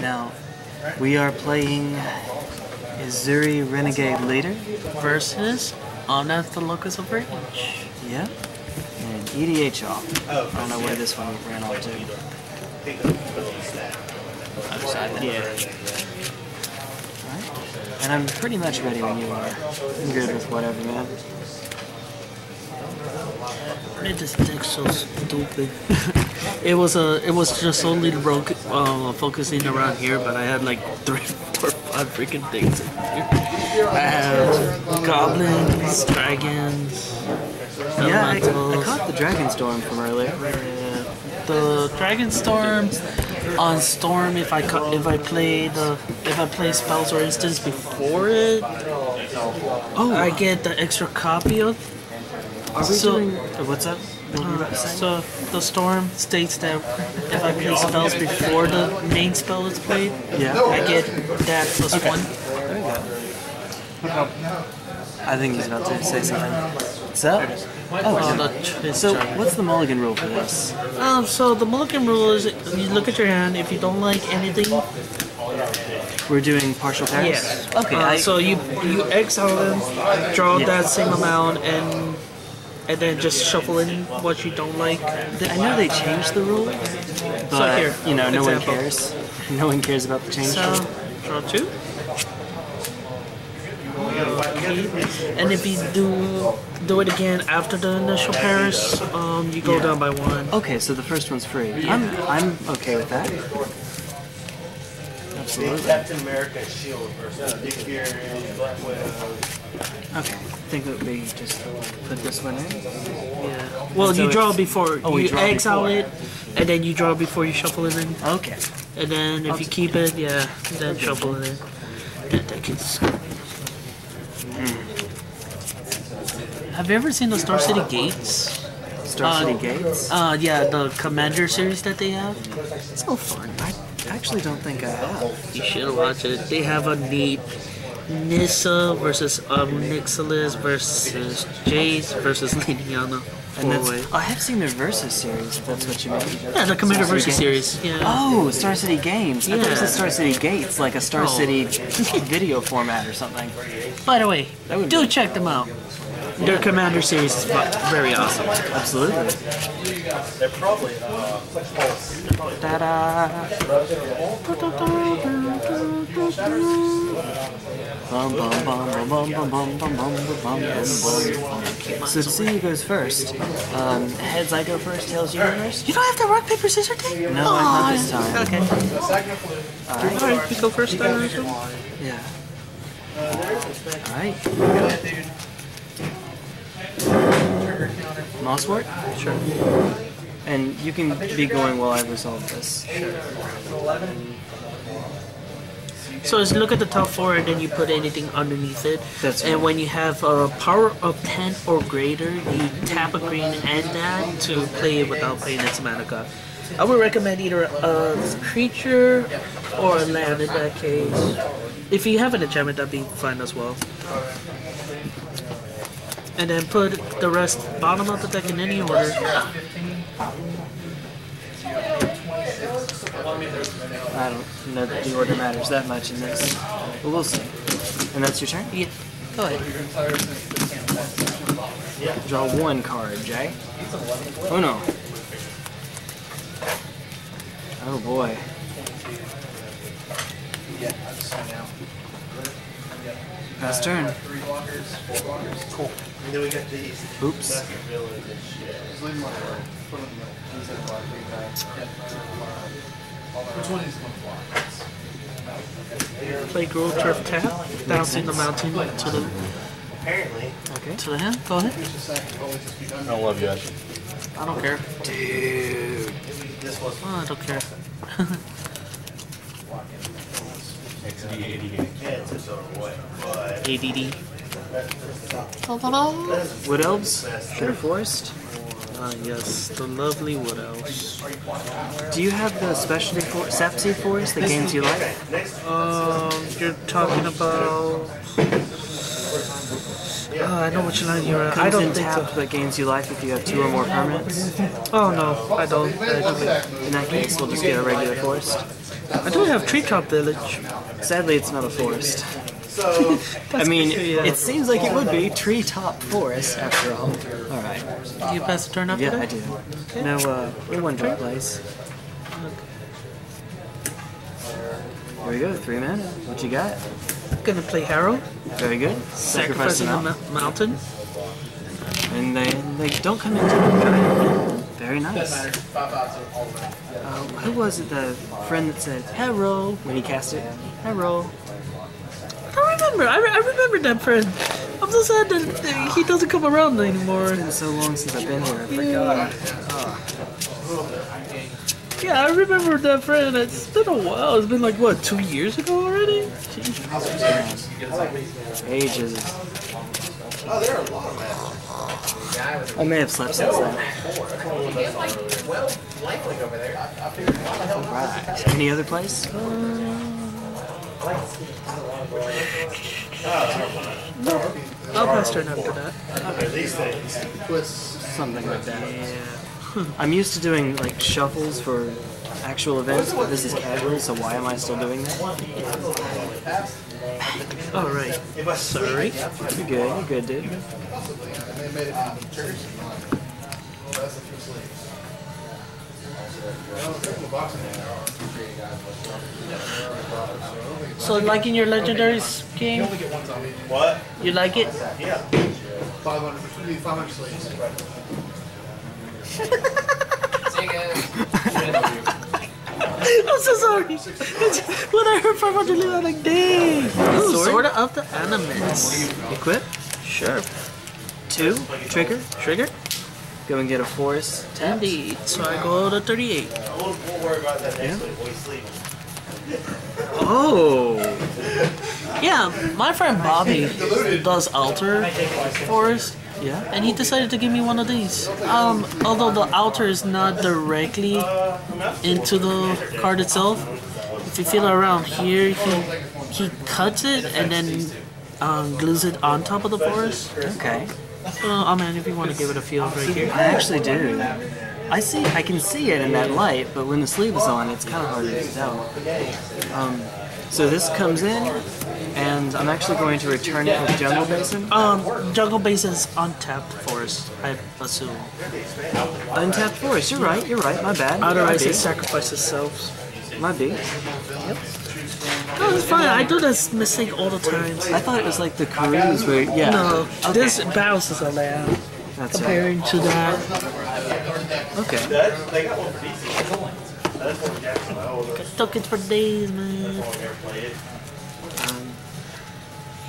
Now, we are playing Ezuri Renegade Leader versus Omnath the Locus of Rage. Yeah. And EDH off. I don't know where this one ran off to. Other side then. Yeah. Right. And I'm pretty much ready when you are. I'm good with whatever, man. This deck's so stupid. it was just only focusing around here, but I had like 3, 4, 5 freaking things in here. I have goblins, dragons. Yeah, I caught the Dragon Storm from earlier. The Dragon Storm on Storm, if I play spells or instants before it, I get the extra copy of. So the Storm states that if I play spells before the main spell is played, yeah, I get that plus one. There you go. I think he's about to say something. So, so what's the mulligan rule for this? So the mulligan rule is you look at your hand. If you don't like anything, we're doing partial pairs. Yes. Okay. So you exile them, draw that same amount, and then just shuffle in what you don't like. I know they changed the rule, but so here, you know, no one cares. No one cares about the change. So, draw two. Okay. And if you do it again after the initial pairs, you go down by one. Okay, so the first one's free. Yeah. I'm okay with that. Absolutely. Captain America shield versus Dick Fury and Black Widow. Okay. I think that we just put this one in. Yeah. Well, so you draw before. Oh, you exile it, and then you draw before you shuffle it in. Okay. And then if you keep it, yeah, then shuffle it in. That deck is. Have you ever seen the Star City Games? Star City Gates? Yeah, the Commander series that they have. It's so fun. I actually don't think I have. You should watch it. They have a neat Nissa versus Nixilis versus Jace versus Liliana. I have seen the Versus series, if that's what you mean. Yeah, the Commander Versus series. Yeah. Oh, Star City Games. Yeah. I thought it was Star City Gates, like a Star City video format or something. By the way, do check them out. Their Commander series is very awesome. Absolutely. So C goes first. Heads, I go first. Tails, you go first. You don't have the rock paper scissors thing. No, I this time. Okay. Alright, you go first. Yeah. Alright. Mossword? Sure. And you can be going while I resolve this. Sure. So just look at the top 4 and then you put anything underneath it. That's right. And when you have a power of 10 or greater, you tap a green and that to play it without playing its mana cost. I would recommend either a creature or a land in that case. If you have an enchantment, that'd be fine as well. And then put the rest bottom of the deck in any order. I don't know that the order matters that much in this. But we'll see. And that's your turn? Yeah. Go ahead. Draw one card, Jay. Oh no. Oh boy. Last turn. Cool. And then we got these. Oops. Play Grove Turf tap. Bouncing the mountain to the. Apparently. Okay. To the hand. Go ahead. I don't love you, Ashley. I don't care. Dude. Oh, I don't care. ADD. Wood Elves? Sure. Forest? Yes, the lovely Wood Elves. Do you have the specialty Sapseed Forest, the games you like? You're talking about... I know which line you're at. I don't tap the games you like if you have 2 or more permanents. Oh no, I don't. In that case, we'll just get a regular forest. I do have Treetop Village. Sadly, it's not a forest. So, I mean, it seems like it would be Treetop Forest, after all. Alright. Did you pass the turn up? Yeah, there? I did. Okay. Now, we're one drop place. Okay. Here we go, 3 mana. What you got? I'm gonna play Harrow. Very good. Sacrificing a mountain. And they don't come into the guy. Very nice. Who was it, the friend that said, Harrow, when he cast it? Harrow. I remember that friend. I'm so sad that he doesn't come around anymore. It's been so long since I've been here. I forgot. Oh. Yeah, I remember that friend. It's been a while. It's been like, what, 2 years ago already? Jeez. Ages. Oh, there are a lot of matches. I may have slept since then. Alright. Any other place? No. I'll pass turn after that. Something like that. Yeah. I'm used to doing like shuffles for actual events, but this is casual, so why am I still doing that? Alright. Sorry. You're good, dude. So, liking your legendaries, King? What? You like it? Yeah. 500 slaves. See you guys. I'm so sorry. When I heard 500 leaves, I'm like, dang. Ooh, Sword of the Animus. Equip? Sure. 2. Trigger. Go and get a forest tap. Indeed. So I go to 38. We'll worry about that next week when we sleep. Oh! Yeah, my friend Bobby does alter forest. Yeah. And he decided to give me one of these. Although the altar is not directly into the card itself. If you feel around here, he cuts it and then glues it on top of the forest. Okay. Oh man, if you want to give it a feel right here. I actually do. I can see it in that light, but when the sleeve is on, it's kind of hard to tell. So this comes in, and I'm actually going to return it with Jungle Basin. Jungle Basin's untapped forest, I assume. Untapped forest. You're right. My bad. Otherwise, it sacrifices itself. Might be. Yep. No, it's fine. I do this mistake all the time. I thought it was like the cruise where, yeah. No, okay. This bounces a layout. That's comparing to that. Okay. Stuck it for days, man.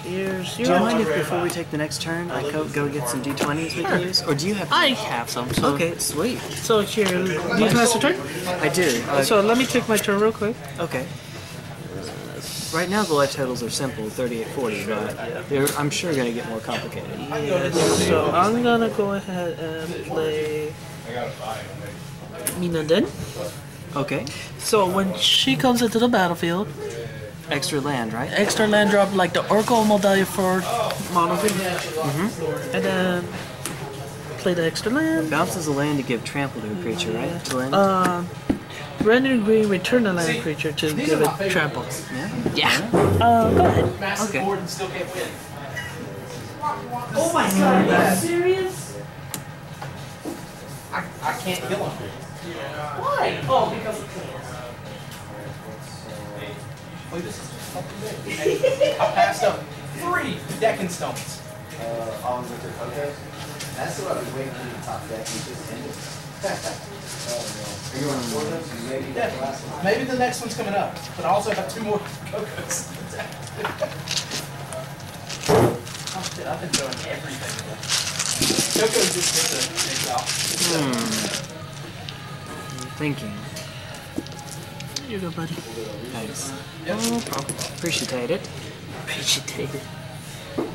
Do you mind if before we take the next turn, I go get some d20s we can use? Or do you have? I have some. So. Okay, sweet. So here, do you pass your turn? I do. So let me take my turn real quick. Okay. Right now the life totals are simple, 38, 40, but they're, I'm sure, going to get more complicated. Yes, so I'm going to go ahead and play Mina and Denn. Okay. So when she comes into the battlefield... Extra land, right? Extra land drop, like the Oracle of Mul Daya for mono. And then play the extra land. Bounces a land to give trample to a creature, right? To land? Red and green, return a land creature to give it trample. Yeah? Yeah. Go ahead. Massive board and still can't win. Oh my god, are you serious? I can't kill him. Why? Oh, because of this is fucking big. I passed up 3 decking stones. Okay. That's what I was waiting for the top deck. You just ended it. Maybe the next one's coming up, but I also have 2 more cocos. I've been doing everything. Cocos just get off. Thinking. Here you go, buddy. Thanks. No problem. Appreciate it. Alright.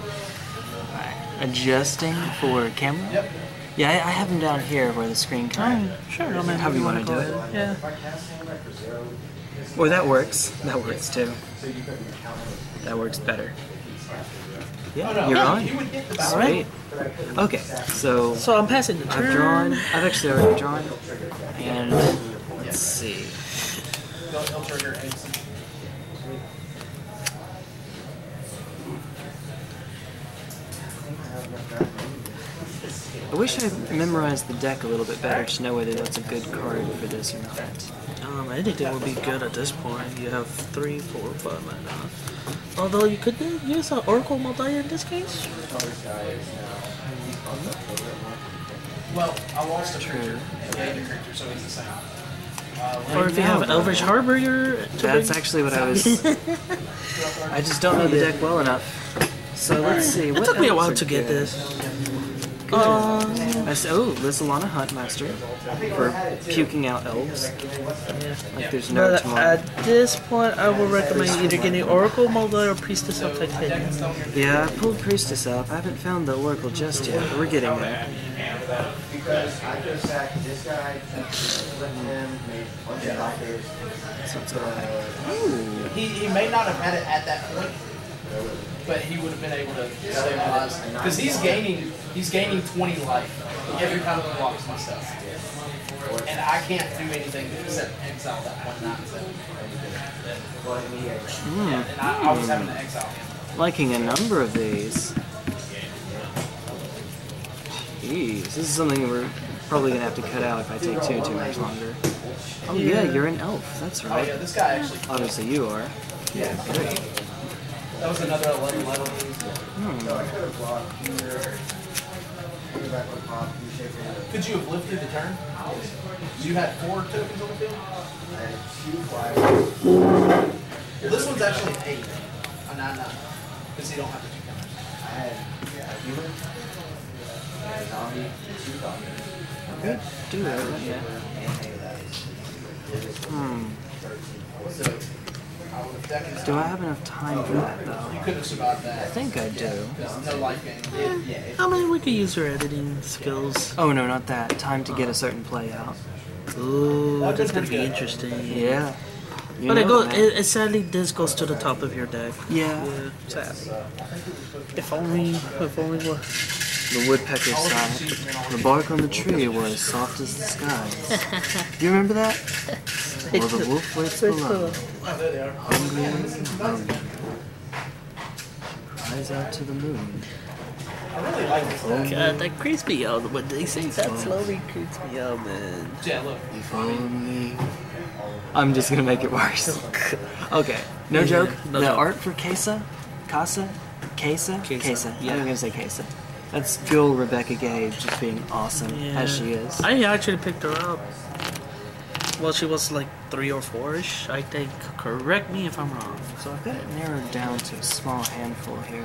Adjusting for camera? Yep. Yeah, I have them down here where the screen can. Sure, no matter how you want to do it. Yeah. Or that works. That works too. That works better. Yeah, you're on. Sweet. Okay, so I'm passing the turn. I've actually already drawn. And let's see. he'll turn your eggs. I wish I memorized the deck a little bit better to know whether that's a good card for this or not. Anything would be good at this point. You have 3, 4, 5 mana. Although you could use an Oracle of Mul Daya in this case. Well, I lost a creature and gained a creature, so he's the same. Or if you have Elvish Harbinger. That's actually what I was. I just don't know the deck well enough. So let's see. It took me a while to get this. There's Alana Huntmaster for puking out elves. Like there's no tomorrow. At this point, I will recommend either getting Oracle, Mul Daya, or Priestess of Titania. Yeah, I pulled Priestess up. I haven't found the Oracle just yet, but we're getting there. He may not have had it at that point, but he would have been able to stabilize because he's gaining 20 life every time he blocks myself, and I can't do anything except exile that 1/9. And I was having to exile him. Liking a number of these. Jeez, this is something we're probably gonna have to cut out if I take too much longer. Oh yeah, you're an elf. That's right. Oh yeah, this guy actually. Obviously, you are. Yeah. Great. That was another 11 level. Could you have lifted the turn? You had 4 tokens on the field? I had 2 flyers. Well, this one's actually an 8. A 9/9. Because you don't have the 2 counters. I had a human, a zombie, and 2 zombies. Okay. Do that, yeah. So, do I have enough time for that, though? You could have survived that. I think I do. I mean, we could use her editing skills. Oh, no, not that. Time to get a certain play out. Ooh, that's going to be interesting. Yeah. But it sadly, this goes to the top of your deck. Yeah. Sadly. If only what? The woodpecker sighed. The bark on the tree was soft as the sky. You remember that? Or the wolf waits below. Hungry and hungry. Cries out to the moon. I really like this. God, that creeps me out. When they say that slowly, creeps me out, man. Yeah, look. If only. I'm just gonna make it worse. Okay. No joke. The art for Kesa. Yeah, I'm gonna say Kesa. That's Gil Rebecca Gay just being awesome as she is. I actually picked her up. Well, she was like 3 or 4-ish, I think. Correct me if I'm wrong. So I've got it narrowed down to a small handful here.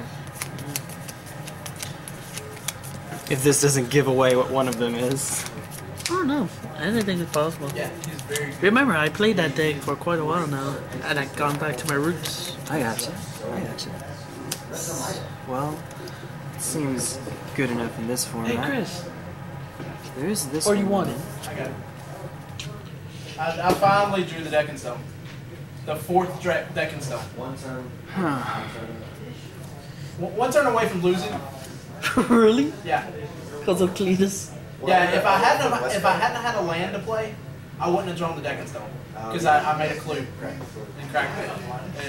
If this doesn't give away what one of them is. I don't know. Anything is possible. Yeah, she's very good. Remember, I played that thing for quite a while now, and I've gone back to my roots. I gotcha. Well, seems good enough in this format. Hey, Chris. There is this one. Or you want it. I got it. I finally drew the Deck and Stone. The 4th Deck and Stone. One turn. Huh. One turn away from losing. Really? Yeah. Because of Cletus. Yeah, if I hadn't had a land to play, I wouldn't have drawn the Deck and Stone. Because I made a clue and cracked it.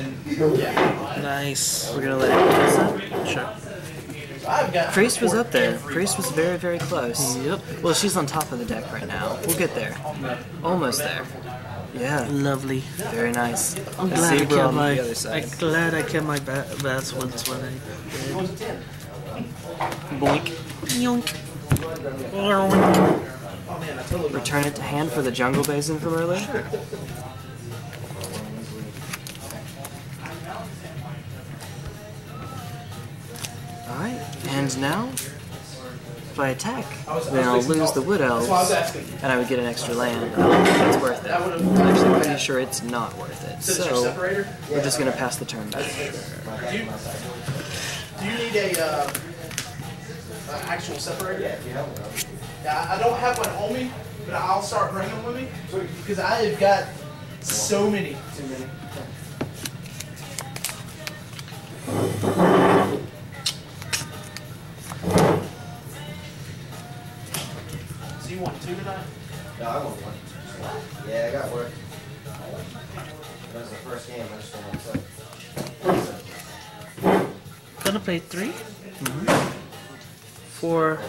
And yeah. Nice. We're gonna let it go. Sure. Grace was up there. Grace was very, very close. Yep. Well, she's on top of the deck right now. We'll get there. Almost there. Yeah. Lovely. Very nice. I'm glad I kept my best ones when I... Boink. Yonk. Return it to hand for the Jungle Basin from earlier? Sure. Alright, and now, if I attack, then I'll lose the Wood Elves, and I would get an extra land. I don't think it's worth it. I'm actually pretty sure it's not worth it, so we're just going to pass the turn back. Do you need an actual separator? Yeah, if you have one. I don't have one on me, but I'll start bringing them with me, because I have got so many. Too many. You want 2 tonight? No, I want 1. Yeah, I got work. first game, I just don't want to play. Gonna play 3. Mm-hmm. 4.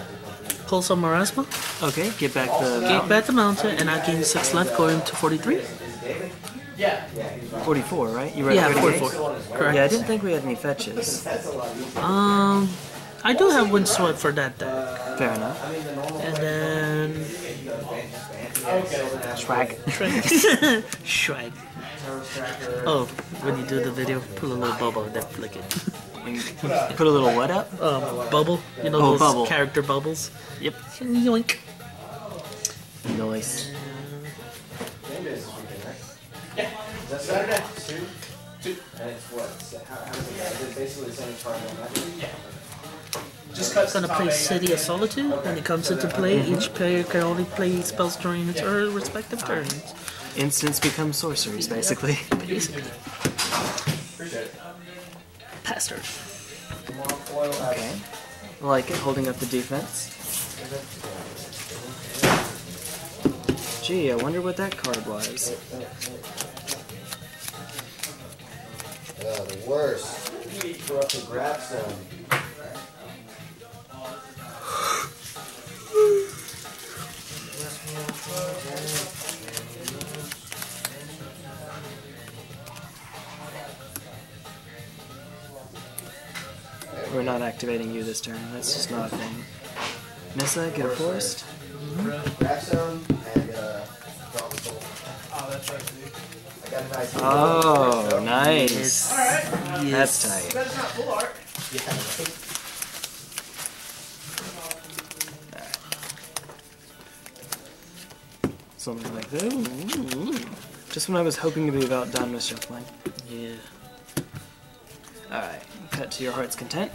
Pulsar Marasma. Okay, get back the mountain. Get back the mountain, and I gain 6 left, going to 43. 44, right? You were at 44. Correct. Yeah, I didn't think we had any fetches. I do have Windswept for that deck. Fair enough. And then Shrag. Shrag. Oh, when you do the video, pull a little bubble and then flick it. Put a little what up? Bubble. You know those bubble. Character bubbles? Yep. Yoink. Nice. Saturday, 2. And it's what? How does it go? It's basically the same part of it. Just cuts gonna play City of Solitude. When it comes into play, each player can only play spells during its or respective turns. Instants become sorceries, basically. Basically. Bastard. Okay. I like it, holding up the defense. Gee, I wonder what that card was. The worst. Corrupted Grabstone. We're not activating you this turn. That's just not a thing. Nissa, get a forest. Grabstone and draw the soul. Oh, that's right. Oh, nice. Alright. Yes. That's tight. That's not full art. Yeah. Right. Something like that. Ooh. Just when I was hoping to be about done with shuffling. Yeah. Alright. Cut to your heart's content.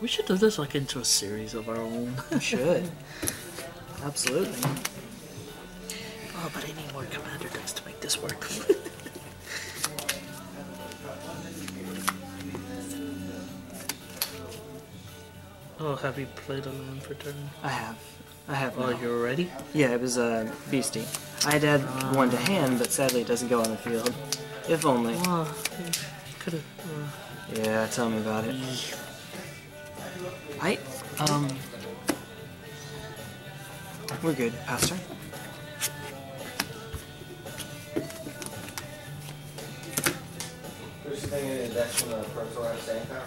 We should do this like into a series of our own. We should. Absolutely. Oh, but I need more commander decks to make this work. Oh, have you played alone for turn? I have. I have. Oh, you were ready? Yeah, it was a Beastie. I had one to hand, but sadly it doesn't go on the field. If only. Well, could've... Yeah, tell me about it. Right, we're good, Pastor. Who's you think you need a dex from the Pro Tour have staying power?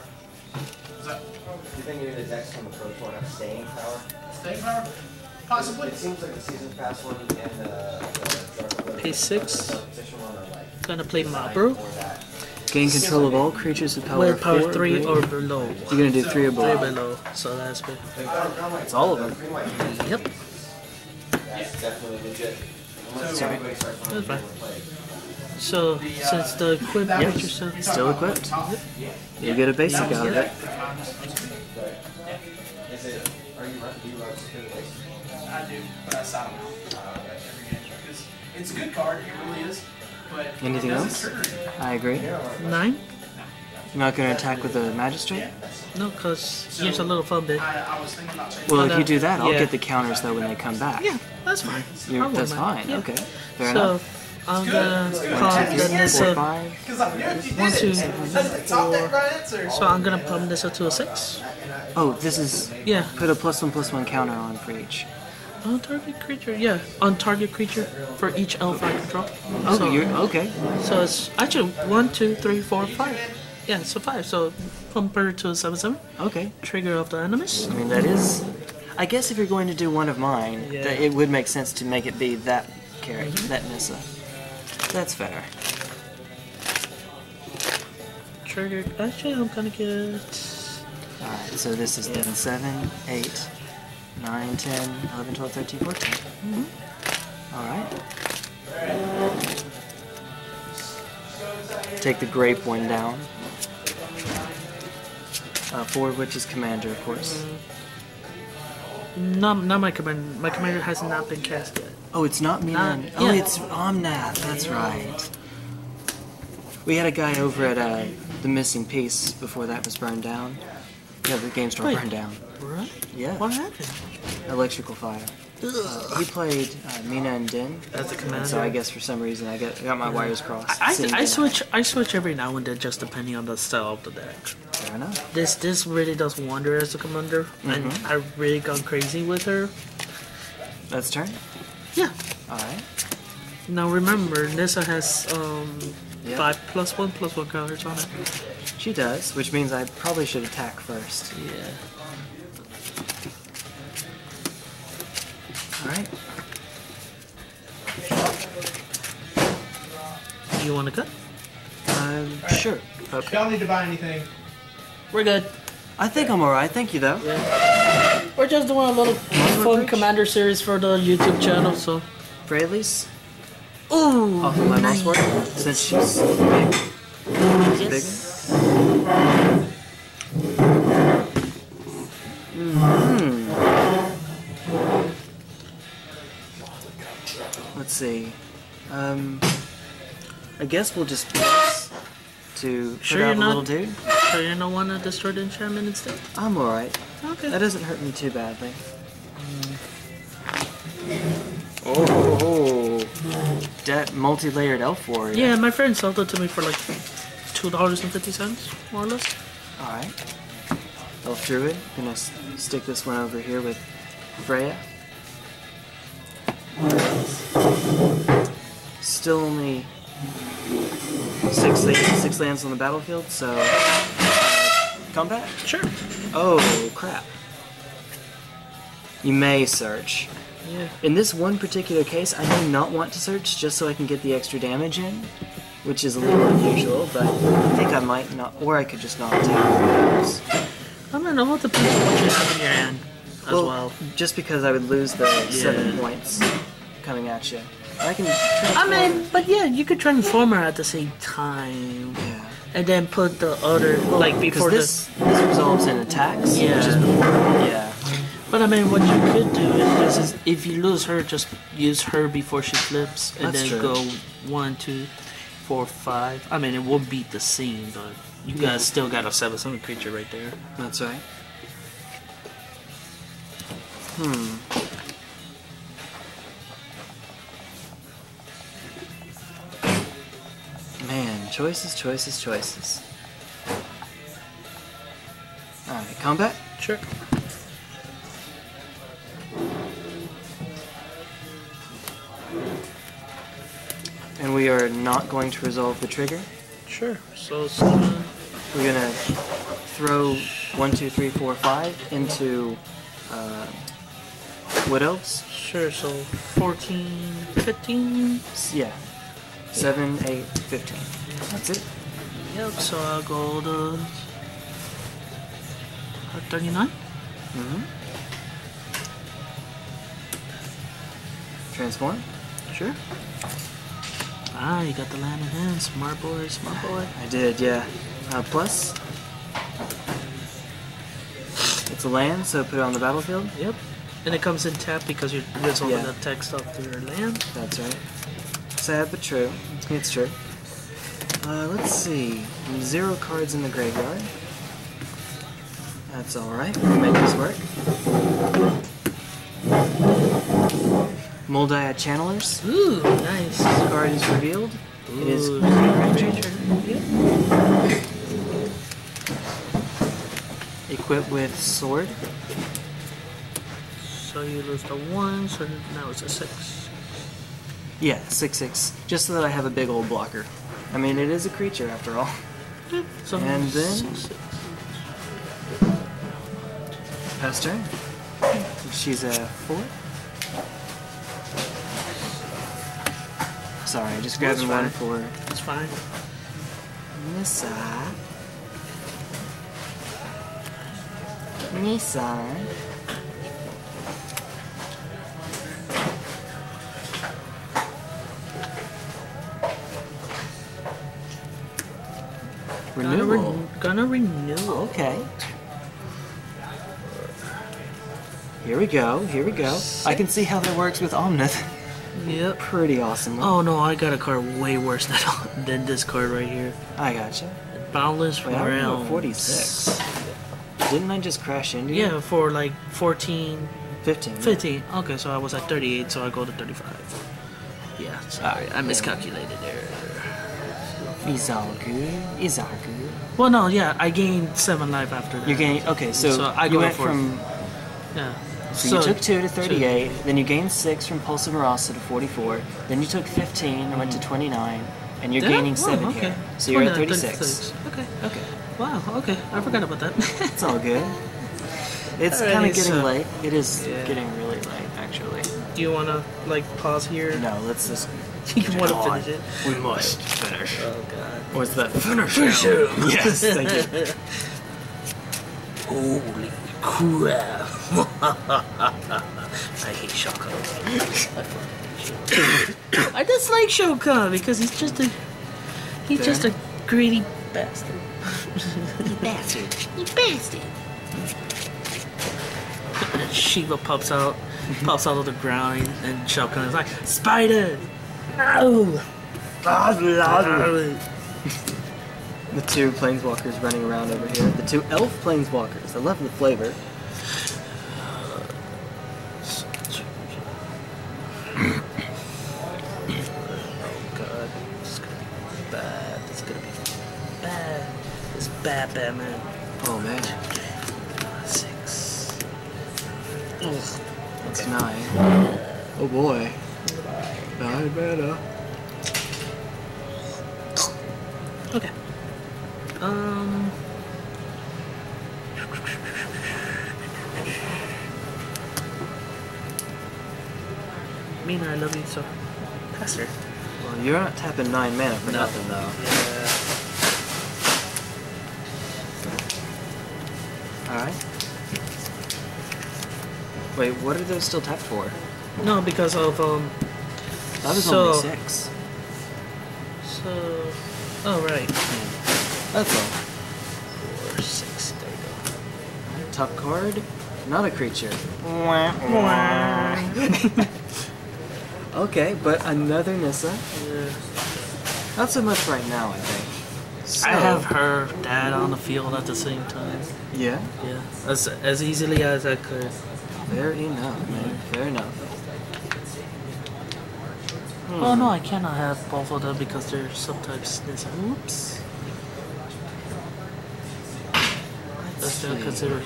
What's that? Do you think you need a dex from the Pro Tour have staying power? Staying power? Possibly. It seems like the season pass one and the pay 6. Gonna play Mobber. Gain control of all creatures with power 3 or below. You're going to do 3 or below. 3 below, so that's good. It's all of them. Yep. That's definitely legit. That's fine. So, since the equip, yep. Still equipped. Yep. You get a basic out of it. I do, but I saw it. It's a good card, it really is. Anything else? I agree. 9? You're not going to attack with the Magistrate? No, because here's a little fun bit. Well, if you do that, I'll get the counters, though, when they come back. Yeah, that's fine. That's fine, okay. Fair enough. So, I'm going to pump Nissa... 1, 2, 3, 4... So I'm going to pump Nissa to a 6. Oh, this is... Yeah. Put a +1/+1 counter on for each. On target creature, yeah. On target creature for each elf I control. Oh, so, you're okay. So it's actually 1, 2, 3, 4, 5. Yeah, so 5. So pump her to a 7/7. Okay. Trigger of the Animus. I mean, that is. I guess if you're going to do one of mine, that it would make sense to make it be that character, that Nissa. That's fair. Trigger. Actually, I'm gonna get. All right. So this is 7, 8. 9, 10, 11, 12, 13, 14. Mm-hmm. Alright. Take the grape one down. 4 of which is commander, of course. Not my commander. My commander has not been cast yet. Oh, it's not Mina. Oh, it's Omnath. That's right. We had a guy over at the Missing Piece before that was burned down. Yeah, the game store burned down. Really? Yeah. What happened? Electrical fire. He played Mina and Denn. As a commander. So I guess for some reason I got my wires crossed. I switch every now and then, just depending on the style of the deck. Fair enough. This really does wander as a commander, and I've really gone crazy with her. That's turn. Yeah. All right. Now remember, Nissa has 5 +1/+1 counters on it. She does, which means I probably should attack first. Yeah. Alright. You want to cut? Sure. Okay. Y'all need to buy anything. We're good. I think I'm alright. Thank you, though. Yeah. We're just doing a little fun Commander series for the YouTube channel, so. Fraley's? Ooh! Off of my Mossword. Since she's big. Yes. Let's see. I guess we'll just to put out a little dude. Sure you don't want to destroy the enchantment instead? I'm alright. Okay. That doesn't hurt me too badly. Oh. That multi-layered elf warrior. Yeah, my friend sold it to me for like $2.50, more or less. Alright. Elf Druid. I'm gonna stick this one over here with Freya. Still only 6 lands on the battlefield, so combat? Sure. Oh, crap. You may search. Yeah. In this one particular case, I do not want to search just so I can get the extra damage in, which is a little unusual, but I think I might not, or I could just not take those. I don't know what the people want you to have in your hand as well. Just because I would lose the 7 points coming at you. I can but yeah, you could transform her at the same time. Yeah. And then put the other, like before this resolves in attacks. Yeah. Which is before, But I mean, what you could do is, if you lose her, just use her before she flips, and then go 1, 2, 4, 5. I mean, it won't beat the scene, but you guys still got a 7/7 creature right there. That's right. Man, choices, choices, choices. Alright, combat? Sure. And we are not going to resolve the trigger? Sure. So we're going to throw 1, 2, 3, 4, 5 into Wood Elves. Sure, so 14, 15? Yeah. 7, 8, 15. That's it. Yep, so I'll go to 39. Transform? Sure. Ah, you got the land in hand. Smart boy, smart boy. I did, yeah. Plus. It's a land, so put it on the battlefield. Yep. And it comes in tap because you're resolving the text off your land. That's right. Sad but true. It's true. Let's see. 0 cards in the graveyard. That's alright. We'll make this work. Mul Daya Channelers. Ooh, nice. This card is revealed. Ooh. It is Quirion Ranger. Equipped with sword. So you lose the 1, so now it's a 6. Yeah, 6/6. Just so that I have a big old blocker. I mean, it is a creature after all. Yep. So and then pass turn. She's a 4. Sorry, I just grabbed one for her. It's fine. Nissa. Renewal. Gonna renew. Okay. Here we go, here we go. I can see how that works with Omnath. Yep. Pretty awesome. Oh no, I got a card way worse than this card right here. I gotcha. Boundless Realm. 46. Didn't I just crash into you? Yeah, for like 14... 15. 15. Yeah. Okay, so I was at 38, so I go to 35. Yeah, sorry. I miscalculated there. It's all good. It's all good. Well, no, yeah, I gained 7 life after that. You gained... Okay, so I go went from... Yeah. So you took 2 to 38, then you gained 6 from Pulse of Marasa to 44, then you took 15 and went to 29, and you're gaining 7 here. So you're at 36. Okay. Okay. Wow, okay. I forgot about that. It's all good. It's kind of getting late. It is getting really late, actually. Do you want to, like, pause here? No, let's just... You want to finish it? We must finish. Oh, God. What's that? Finish it! Yes, thank you. Holy crap. I hate Shoka. I dislike Shoka because he's just a... He's just a greedy bastard. You bastard. You bastard. Shiva pops out of the ground, and Shoka is like, Spider! Ow! The 2 planeswalkers running around over here. The 2 elf planeswalkers. I love the flavor. Oh god. This is gonna be bad. This is gonna be bad. This is bad, bad, man. Oh man. 9. Oh boy. I better. Okay. Mina, I love you, so pass her. Well, you're not tapping 9 mana for nothing, though. Yeah. Alright. Wait, what are those still tapped for? No, because of, That was only 6. So... Oh, right. Yeah. That's all. 4, 6, there you go. Top card? Not a creature. Okay, but another Nissa. Yeah. Not so much right now, I think. So, I have her dad on the field at the same time. Yeah? Yeah. As easily as I could. Fair enough, man. Fair enough. Oh no, I cannot have both of them because they're subtypes. Oops. That's still considered.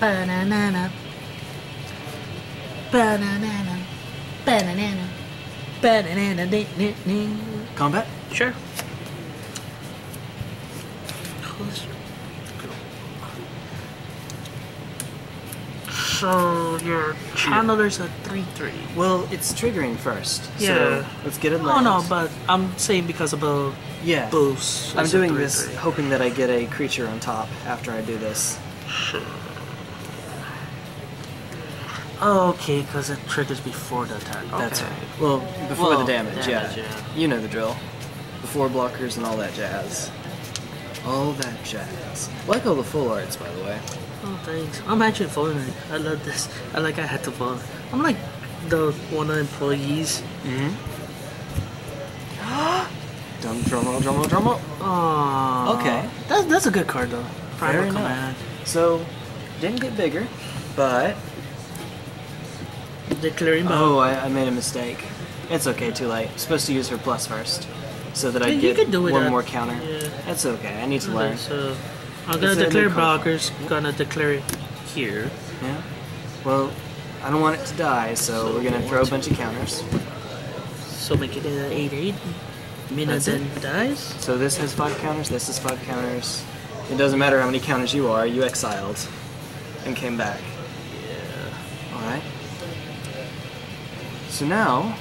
Banana. Banana. Banana. Banana. Combat? Sure. So your channeler's a 3/3. Well, it's triggering first. Yeah. So let's get it. Oh no, but I'm saying because of the boost. I'm doing this hoping that I get a creature on top after I do this. Sure. Okay, because it triggers before the attack. Okay. That's right. Well, before the damage yeah. You know the drill. Before blockers and all that jazz. All that jazz. Like all the full arts, by the way. Oh, thanks. I'm actually following it. I love this. I had to follow. I'm like the one of the employees. Drum roll. Oh. Okay. That's a good card, though. Primal Command. So, didn't get bigger, but... Declaring mode. Oh, I made a mistake. It's okay, too late. I'm supposed to use her plus first, so that I get one more counter. Yeah. That's okay. I need to learn. So... I'm gonna declare blockers, gonna declare it here. Yeah. Well, I don't want it to die, so we're gonna throw a bunch of counters. So make it an 8/8. Mina and Denn dies. So this has 5 counters, this has 5 counters. It doesn't matter how many counters you are, you exiled and came back. Yeah. Alright. So now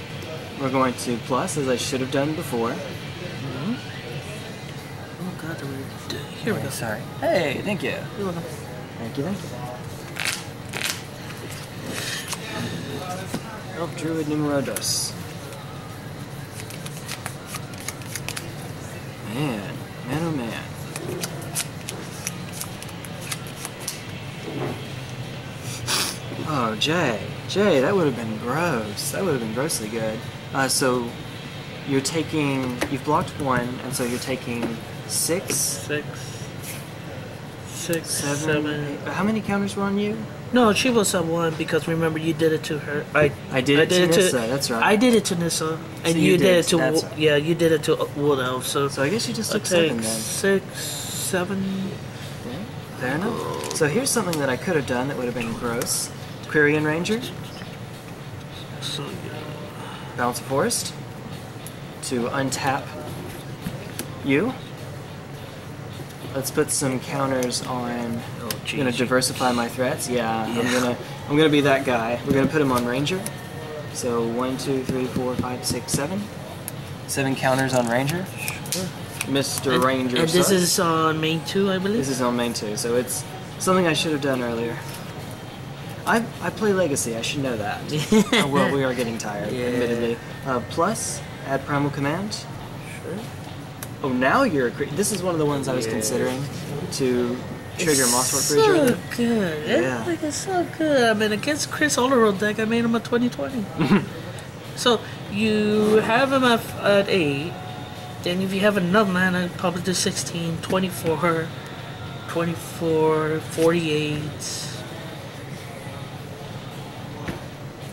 we're going to plus, as I should have done before. Here we go. Sorry. Hey, thank you. You're welcome. Thank you, Elf Druid numero 2. Man, oh man. Oh, Jay, that would have been gross. That would have been grossly good. So, You're taking... You've blocked one, and so you're taking six, seven. Eight. How many counters were on you? No, she was on one because remember you did it to her. I did it to Nissa. That's right. I did it to Nissa, and so you did it to Wood Elves. So I guess you just took seven then. 6, 7. Yeah, fair enough. So here's something that I could have done that would have been gross. Quirion Ranger. So yeah. Bounce of Forest. To untap you. Let's put some counters on. Oh, geez, I'm gonna diversify my threats. Yeah, I'm gonna be that guy. We're gonna put him on Ranger. So 1, 2, 3, 4, 5, 6, 7. 7 counters on Ranger. Sure. Mr. Ranger. And this is on main 2, I believe. This is on main 2, so it's something I should have done earlier. I play Legacy. I should know that. Oh, well, we are getting tired, admittedly. Plus, add Primal Command. Sure. Oh, now you're a creature. This is one of the ones I was considering to trigger Mossword creature. It's so good. Yeah. It's so good. I mean, against Chris Olerod deck, I made him a 20/20. So you have him at 8. Then if you have another mana, probably do 16, 24, 24, 48.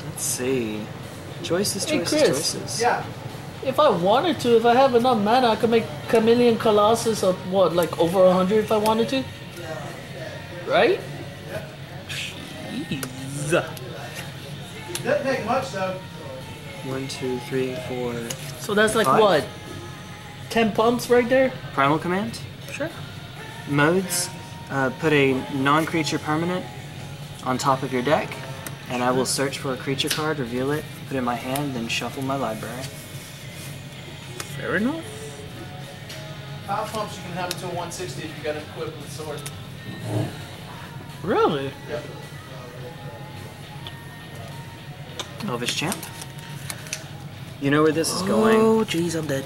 Let's see. Choices. Yeah. If I wanted to, if I have enough mana, I could make Chameleon Colossus of what, like over 100 if I wanted to? Right? Jeez. Doesn't take much though. 1, 2, 3, 4. So that's like 5. What? 10 pumps right there? Primal Command? Sure. Modes. Put a non-creature permanent on top of your deck, and I will search for a creature card, reveal it, put it in my hand, then shuffle my library. Fair enough. 5 pumps you can have until 160 if you got equipped with sword. Really? Yep. Elvish Champ. You know where this is going. Oh, jeez, I'm dead.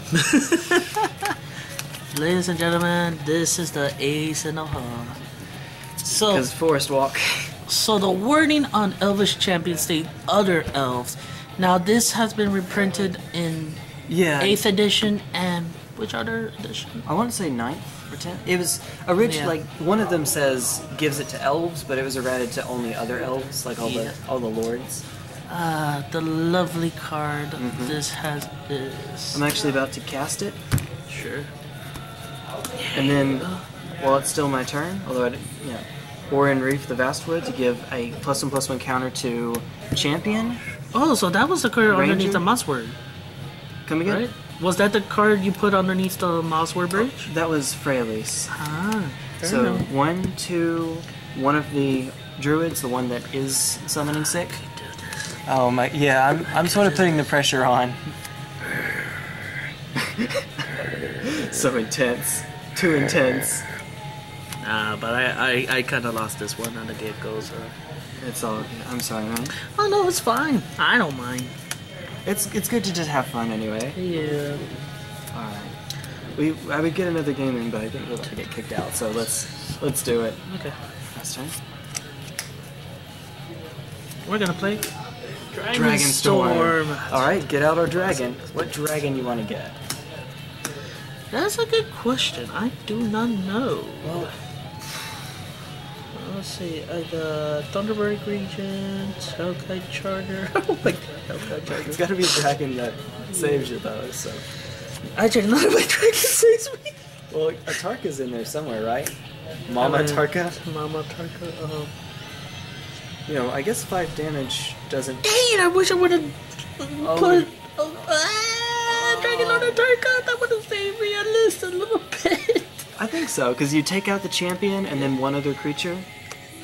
Ladies and gentlemen, this is the ace in the hole. So, because Forest Walk. So the wording on Elvish Champion states other elves. Now this has been reprinted in 8th edition and which other edition? I want to say 9th or 10th. It was originally like one of them says gives it to elves, but it was errated to only other elves, like all the lords. Ah, the lovely card this has is. I'm actually about to cast it. Sure. And then while it's still my turn, although Oran-Rief the Vastwood to give a +1/+1 counter to Champion. Oh, so that was the card Ranger. Underneath the Mossword. Come again? Right? Was that the card you put underneath the Mossword bridge? Oh, that was Freylis. Ah, so enough. 1, 2, 1 of the druids, the one that is summoning sick. Oh my! Yeah, I'm sort of putting the pressure on. So intense, too intense. Nah, but I kind of lost this one on the get-go, so it's all. I'm sorry, man. Oh no, it's fine. I don't mind. It's good to just have fun anyway. Yeah. All right. I would get another game in, but I think we'll have to get kicked out. So let's do it. Okay. Last turn. We're gonna play Dragon Storm. All right, get out our dragon. What dragon you want to get? That's a good question. I do not know. Well, let's see. I got Thunderbird Regent, Hellkite Charger. Oh my God, Hellkite Charger. It's got to be a dragon that saves you, though. So actually, none of my dragon saves me. Well, Atarka's in there somewhere, right? Mama Atarka. You know, I guess 5 damage doesn't... Dang, I wish I would've put... Dragonlord Atarka, that would've saved me at least a little bit. I think so, because you take out the champion and then one other creature.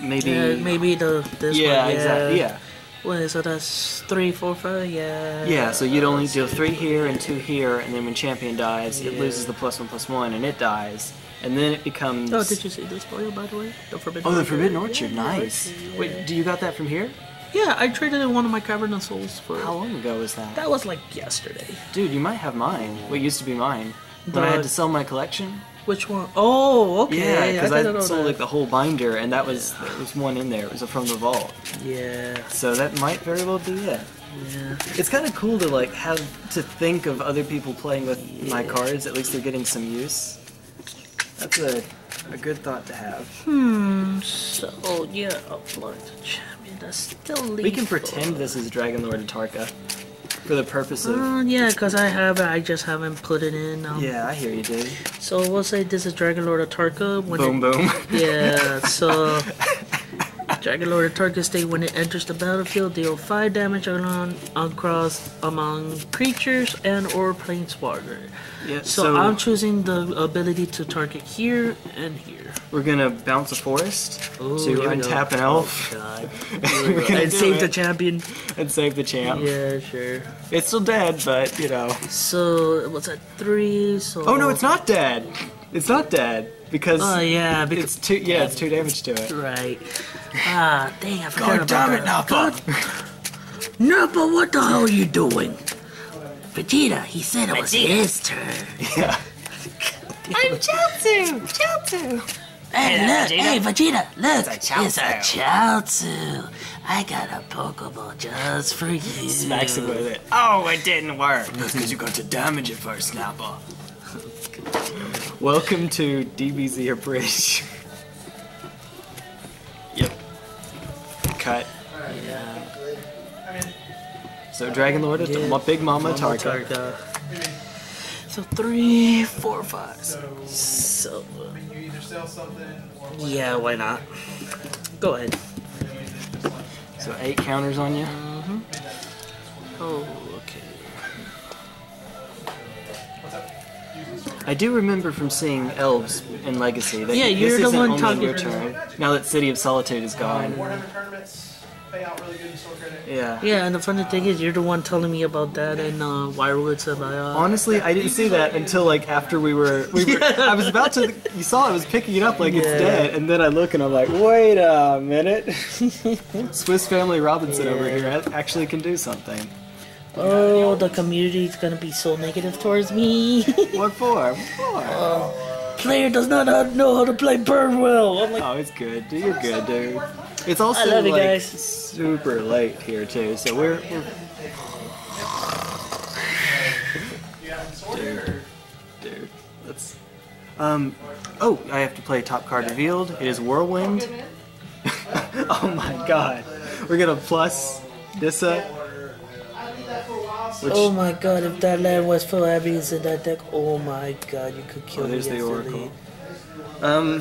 Maybe... maybe this one. Yeah, exactly, yeah. Well, so that's 3, 4, 5, yeah, so you'd only deal 3 here and 2 here, and then when champion dies, it loses the +1/+1, and it dies. And then it becomes... Oh, did you see this foil, by the way? The Forbidden Orchard. The Forbidden Orchard, nice. Yeah. Wait, do you got that from here? Yeah, I traded in one of my Cavern of Souls for... How long ago was that? That was like yesterday. Dude, you might have mine. What used to be mine. When I had to sell my collection. Which one? Oh, okay. Yeah, because I sold like the whole binder, and that was... There was one in there. It was from the vault. Yeah. So that might very well be it. Yeah. It's kind of cool to like have to think of other people playing with my cards. At least they're getting some use. That's a good thought to have. Hmm. So yeah, Upload the Champion. That's still lethal. We can pretend this is Dragonlord Atarka for the purpose of. Yeah, because I just haven't put it in. Yeah, I hear you, dude. So we'll say this is Dragonlord Atarka. Boom. Yeah. So. Dragonlord Atarka state when it enters the battlefield, deal 5 damage on cross among creatures and or planeswalker. Yeah, so I'm choosing the ability to target here and here. We're going to bounce a forest to untap an elf. Oh, God. And save the champion. And save the champ. Yeah, sure. It's still dead, but, you know. So, what's that? 3? So oh, no, it's not dead. It's not dead. Because it's 2 it's 2 damage to it. Right. Ah, dang, I forgot about that. God damn it, Nappa! Nappa, what the hell are you doing? Vegeta, he said it was his turn. Yeah. I'm Chaozu! Hey, look, Vegeta. Hey, Vegeta, look, it's a Chaozu. I got a Pokeball just for you. Smacks him with it. Oh, it didn't work. That's because you got to damage it first, Nappa. Welcome to DBZ Abridged. Yep. Cut. Yeah. So Dragonlord is my big mama Atarka. So 3, 4, 5. So can you either sell something or why not? Go ahead. So 8 counters on you? Mm-hmm. Oh, okay. I do remember from seeing elves in Legacy that this isn't only your turn. Now that City of Solitude is gone. Yeah. Yeah, and the funny thing is, you're the one telling me about that and Wirewoods and honestly, I didn't see that until like after we were I was about to. You saw I was picking it up like it's dead, and then I look and I'm like, wait a minute. Swiss Family Robinson over here actually can do something. Oh, the community's gonna be so negative towards me. What for? Player does not know how to play burn well. I'm like, oh, it's good. You're good, dude. It's also I love you guys. Super late here too, so we're dude, let's. Oh, I have to play top card revealed. It is Whirlwind. Oh my God, we're gonna plus Nissa. Which, oh my God, if that land was full abbeys in that deck, oh my God, you could kill me. Oh, there's the Oracle.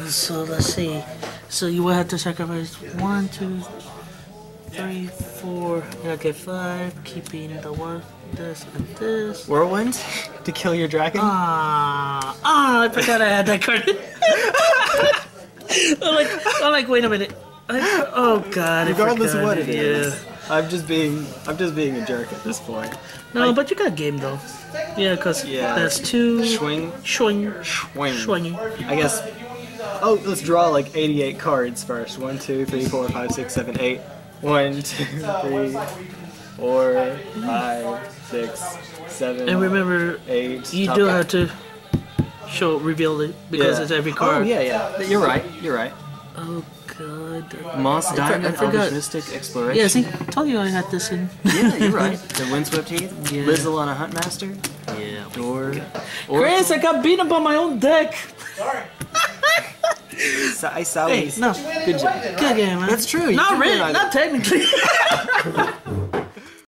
So let's see. So you will have to sacrifice 1, 2, 3, 4. Okay, 5, keeping the 1, this, and this. Whirlwind? To kill your dragon? I forgot I had that card. I'm like, wait a minute. Oh God, regardless of what it is. I'm just being a jerk at this point. No, but you got game though. Yeah, cause that's 2. Swing. I guess. Oh, let's draw like 88 cards first. 1, 2, 3, 4, 5, 6, 7, 8. 1, 2, 3, 4, 5, 6, 7. And remember, 8. You do have to reveal it because it's every card. Oh yeah. You're right. Oh. Moss Diamond, Elvish Mystic, Exploration. Yeah, see, I told you I had this in. Yeah, you're right. The Windswept Heath, Lizzle on a Huntmaster. Yeah. Or Chris, I got beaten by my own deck. Sorry. I saw. Hey, no. Good job. Good game, man. That's true. Not really. Not technically.